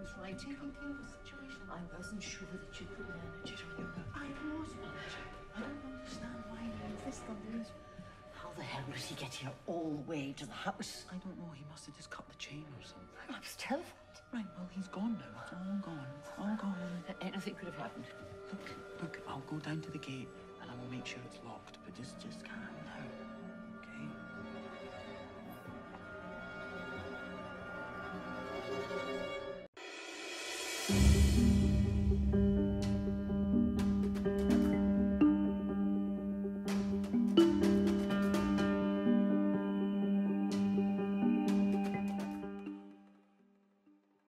was right to contain the situation. I wasn't sure that you could manage it on your own. I was managing. I don't understand why you insist on this. How the hell does he get here all the way to the house? I don't know. He must have just cut the chain or something. I was terrified. Right, well, he's gone now. It's all gone. All gone. Anything could have happened. Look, I'll go down to the gate and I will make sure it's locked, but just calm down.